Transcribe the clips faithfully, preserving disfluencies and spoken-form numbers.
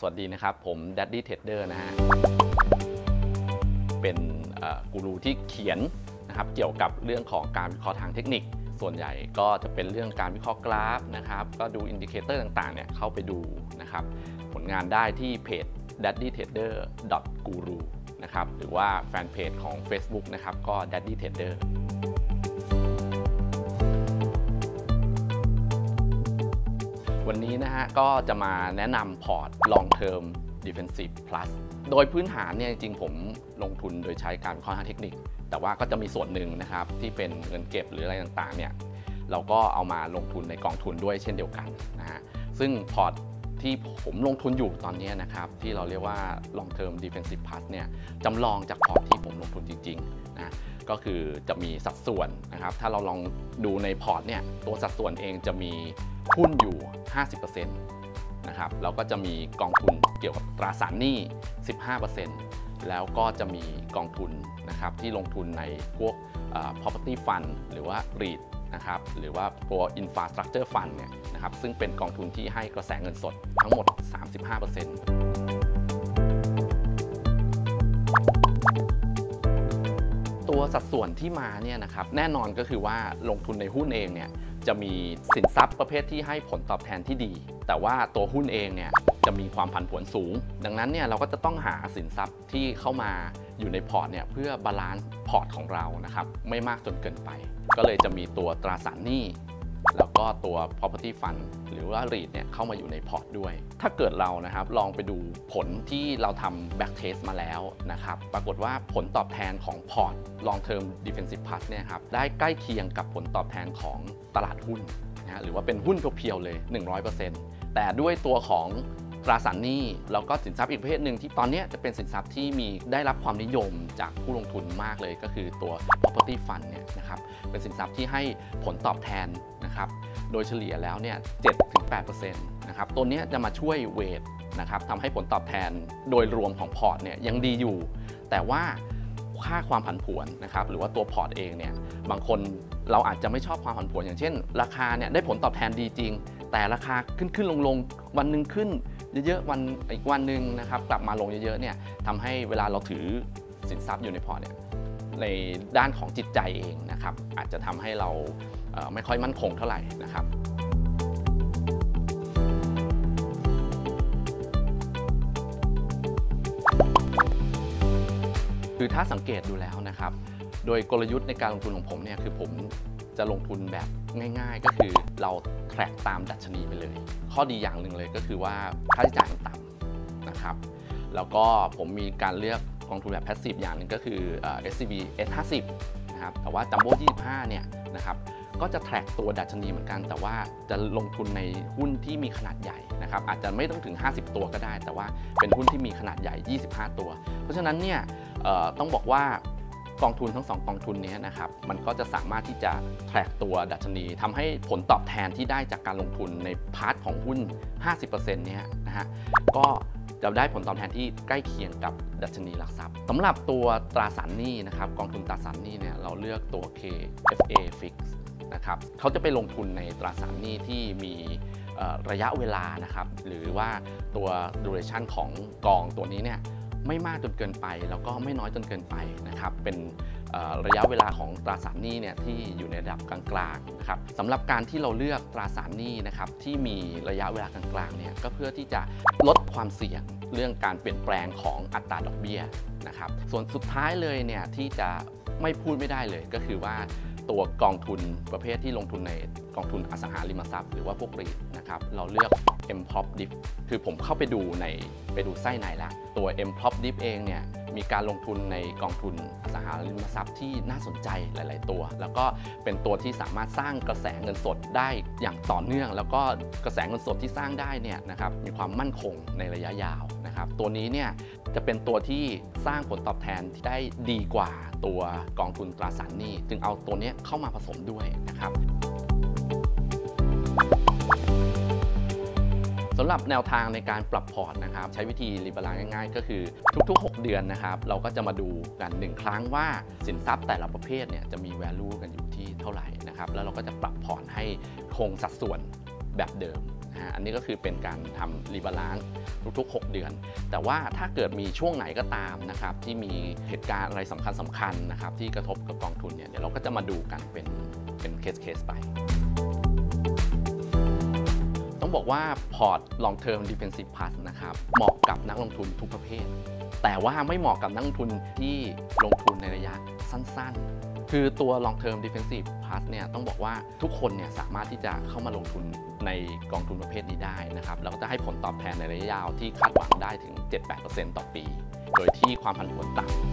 สวัสดีนะครับผม DaddyTrader นะฮะเป็นกูรูที่เขียนนะครับเกี่ยวกับเรื่องของการวิเคราะห์ทางเทคนิคส่วนใหญ่ก็จะเป็นเรื่องการวิเคราะห์กราฟนะครับก็ดูอินดิเคเตอร์ต่างๆเนี่ยเข้าไปดูนะครับผลงานได้ที่เพจ daddytrader.guru นะครับหรือว่าแฟนเพจของ Facebook นะครับก็ daddytraderวันนี้นะฮะก็จะมาแนะนำพอร์ต Long Term Defensive Plus โดยพื้นฐานเนี่ยจริงๆผมลงทุนโดยใช้การวิเคราะห์ทางเทคนิคแต่ว่าก็จะมีส่วนหนึ่งนะครับที่เป็นเงินเก็บหรืออะไรต่างๆเนี่ยเราก็เอามาลงทุนในกองทุนด้วยเช่นเดียวกันนะฮะซึ่งพอร์ตที่ผมลงทุนอยู่ตอนนี้นะครับที่เราเรียกว่า Long Term Defensive Plus เนี่ยจำลองจากพอร์ตที่ผมลงทุนจริงๆนะก็คือจะมีสัดส่วนนะครับถ้าเราลองดูในพอร์ตเนี่ยตัวสัดส่วนเองจะมีหุ้นอยู่ ห้าสิบเปอร์เซ็นต์ นะครับแล้วก็จะมีกองทุนเกี่ยวกับตราสารหนี้ สิบห้าเปอร์เซ็นต์ แล้วก็จะมีกองทุนนะครับที่ลงทุนในพวก property fund หรือว่า รีท นะครับหรือว่าตัว infrastructure fund เนี่ยนะครับซึ่งเป็นกองทุนที่ให้กระแสเงินสดทั้งหมด สามสิบห้าเปอร์เซ็นต์ ตัวสัดส่วนที่มาเนี่ยนะครับแน่นอนก็คือว่าลงทุนในหุ้นเองเนี่ยจะมีสินทรัพย์ประเภทที่ให้ผลตอบแทนที่ดีแต่ว่าตัวหุ้นเองเนี่ยจะมีความผันผวนสูงดังนั้นเนี่ยเราก็จะต้องหาสินทรัพย์ที่เข้ามาอยู่ในพอร์ตเนี่ยเพื่อบาลานซ์พอร์ตของเรานะครับไม่มากจนเกินไปก็เลยจะมีตัวตราสารหนี้แล้วก็ตัว property fund หรือว่า รีท เนี่ยเข้ามาอยู่ในพอร์ตด้วยถ้าเกิดเรานะครับลองไปดูผลที่เราทำ back test มาแล้วนะครับปรากฏว่าผลตอบแทนของพอร์ต long term defensive plus เนี่ยครับได้ใกล้เคียงกับผลตอบแทนของตลาดหุ้นนะหรือว่าเป็นหุ้นเพียวๆเลย หนึ่งร้อยเปอร์เซ็นต์ แต่ด้วยตัวของตราสารหนี้แล้วก็สินทรัพย์อีกประเภทหนึ่งที่ตอนนี้จะเป็นสินทรัพย์ที่มีได้รับความนิยมจากผู้ลงทุนมากเลยก็คือตัว property fund เนี่ยนะครับเป็นสินทรัพย์ที่ให้ผลตอบแทนนะครับโดยเฉลี่ยแล้วเนี่ย เจ็ดถึงแปดเปอร์เซ็นต์ นะครับตัวนี้จะมาช่วยเวทนะครับทำให้ผลตอบแทนโดยรวมของพอร์ตเนี่ยยังดีอยู่แต่ว่าค่าความผันผวนนะครับหรือว่าตัวพอร์ตเองเนี่ยบางคนเราอาจจะไม่ชอบความผันผวนอย่างเช่นราคาเนี่ยได้ผลตอบแทนดีจริงแต่ราคาขึ้นขึ้นลงลงวันหนึ่งขึ้นเยอะๆวันอีกวันหนึ่งนะครับกลับมาลงเยอะๆเนี่ยทำให้เวลาเราถือสินทรัพย์อยู่ในพอร์ตเนี่ยในด้านของจิตใจเองนะครับอาจจะทำให้เราไม่ค่อยมั่นคงเท่าไหร่นะครับคือถ้าสังเกตดูแล้วนะครับโดยกลยุทธ์ในการลงทุนของผมเนี่ยคือผมจะลงทุนแบบง่ายๆก็คือเราแทร็กตามดัชนีไปเลยข้อดีอย่างหนึ่งเลยก็คือว่าค่าใช้จ่ายต่ำนะครับแล้วก็ผมมีการเลือกกองทุนแบบ แพสซีฟ อย่างหนึ่งก็คือ เอส ซี บี เอส ห้าสิบ นะครับแต่ว่า จัมโบ้ ยี่สิบห้า เนี่ยนะครับก็จะแทร็กตัวดัชนีเหมือนกันแต่ว่าจะลงทุนในหุ้นที่มีขนาดใหญ่นะครับอาจจะไม่ต้องถึงห้าสิบตัวก็ได้แต่ว่าเป็นหุ้นที่มีขนาดใหญ่ยี่สิบห้าตัวเพราะฉะนั้นเนี่ยต้องบอกว่ากองทุนทั้งสองกองทุนนี้นะครับมันก็จะสามารถที่จะแทร็กตัวดัชนีทำให้ผลตอบแทนที่ได้จากการลงทุนในพาร์ทของหุ้น ห้าสิบเปอร์เซ็นต์ เนี่ยนะฮะก็จะได้ผลตอบแทนที่ใกล้เคียงกับดัชนีหลักทรัพย์สำหรับตัวตราสารหนี้นะครับกองทุนตราสารหนี้เนี่ยเราเลือกตัว เค เอฟ เอ Fix นะครับเขาจะไปลงทุนในตราสารหนี้ที่มีระยะเวลานะครับหรือว่าตัว duration ของกองตัวนี้เนี่ยไม่มากจนเกินไปแล้วก็ไม่น้อยจนเกินไปนะครับเป็นระยะเวลาของตราสารหนี้เนี่ยที่อยู่ในระดับกลางๆนะครับสำหรับการที่เราเลือกตราสารหนี้นะครับที่มีระยะเวลากลางๆเนี่ยก็เพื่อที่จะลดความเสี่ยงเรื่องการเปลี่ยนแปลงของอัตราดอกเบี้ยนะครับส่วนสุดท้ายเลยเนี่ยที่จะไม่พูดไม่ได้เลยก็คือว่าตัวกองทุนประเภทที่ลงทุนในกองทุนอสังหาริมทรัพย์หรือว่าพวก รีท นะครับเราเลือก เอ็ม พี อาร์ โอ ดิฟ คือผมเข้าไปดูในไปดูไส้ในละตัว เอ็ม พี อาร์ โอ ดิฟ เองเนี่ยมีการลงทุนในกองทุนอสังหาริมทรัพย์ที่น่าสนใจหลายๆตัวแล้วก็เป็นตัวที่สามารถสร้างกระแสเงินสดได้อย่างต่อเนื่องแล้วก็กระแสเงินสดที่สร้างได้เนี่ยนะครับมีความมั่นคงในระยะยาวนะครับตัวนี้เนี่ยจะเป็นตัวที่สร้างผลตอบแทนที่ได้ดีกว่าตัวกองทุนตราสารหนี้จึงเอาตัวนี้เข้ามาผสมด้วยนะครับสำหรับแนวทางในการปรับพอร์ตนะครับใช้วิธีรีบาลานซ์ง่ายๆก็คือทุกๆหกเดือนนะครับเราก็จะมาดูกันหนึ่งครั้งว่าสินทรัพย์แต่ละประเภทเนี่ยจะมี value กันอยู่ที่เท่าไหร่นะครับแล้วเราก็จะปรับพอร์ตให้คงสัดส่วน แบบเดิมนะอันนี้ก็คือเป็นการทำรีบาลานซ์ทุกๆหกเดือนแต่ว่าถ้าเกิดมีช่วงไหนก็ตามนะครับที่มีเหตุการณ์อะไรสำคัญสำคัญนะครับที่กระทบกับกองทุนเนี่ยเดี๋ยวเราก็จะมาดูกันเป็นเป็นเคสเคสไปต้องบอกว่าพอร์ต Long Term Defensive Plus นะครับเหมาะกับนักลงทุนทุกประเภทแต่ว่าไม่เหมาะกับนักลงทุนที่ลงทุนในระยะสั้นๆคือตัว Long Term Defensive Plus เนี่ยต้องบอกว่าทุกคนเนี่ยสามารถที่จะเข้ามาลงทุนในกองทุนประเภทนี้ได้นะครับแล้วก็จะให้ผลตอบแทนในระยะยาวที่คาดหวังได้ถึง เจ็ดถึงแปดเปอร์เซ็นต์ ต่อปีโดยที่ความผันผวนต่ำ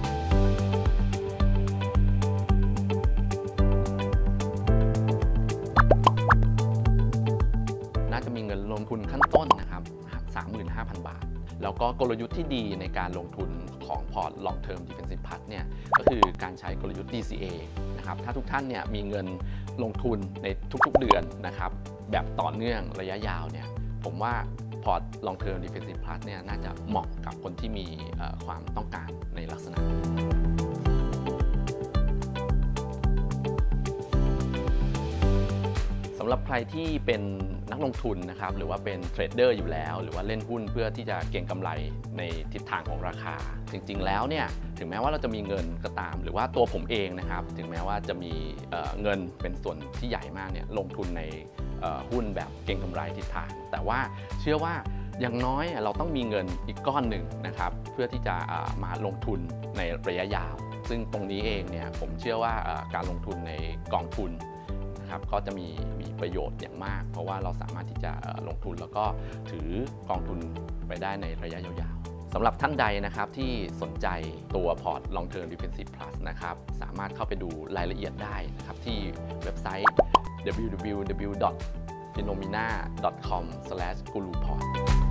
ลงทุนขั้นต้นนะครับ สามหมื่นห้าพัน บาทแล้วก็กลยุทธ์ที่ดีในการลงทุนของพอร์ต Long Term Defensive Plus เนี่ยก็คือการใช้กลยุทธ์ ดี ซี เอ นะครับถ้าทุกท่านเนี่ยมีเงินลงทุนในทุกๆเดือนนะครับแบบต่อเนื่องระยะยาวเนี่ยผมว่าพอร์ต Long Term Defensive Plus เนี่ยน่าจะเหมาะกับคนที่มีความต้องการในลักษณะสำหรับใครที่เป็นนักลงทุนนะครับหรือว่าเป็นเทรดเดอร์อยู่แล้วหรือว่าเล่นหุ้นเพื่อที่จะเก็งกำไรในทิศทางของราคาจริงๆแล้วเนี่ยถึงแม้ว่าเราจะมีเงินก็ตามหรือว่าตัวผมเองนะครับถึงแม้ว่าจะมีเงินเป็นส่วนที่ใหญ่มากเนี่ยลงทุนในหุ้นแบบเก็งกำไรทิศทางแต่ว่าเชื่อว่าอย่างน้อยเราต้องมีเงินอีกก้อนหนึ่งนะครับเพื่อที่จะมาลงทุนในระยะยาวซึ่งตรงนี้เองเนี่ยผมเชื่อว่าการลงทุนในกองทุนก็จะมีมีประโยชน์อย่างมากเพราะว่าเราสามารถที่จะลงทุนแล้วก็ถือกองทุนไปได้ในระยะยาวๆสำหรับท่านใดนะครับที่สนใจตัวพอร์ต Long Term Defensive Plus นะครับสามารถเข้าไปดูรายละเอียดได้นะครับที่เว็บไซต์ ดับเบิลยู ดับเบิลยู ดับเบิลยู ดอท ฟีโนมีนา ดอท คอม สแลช กูรูพอร์ต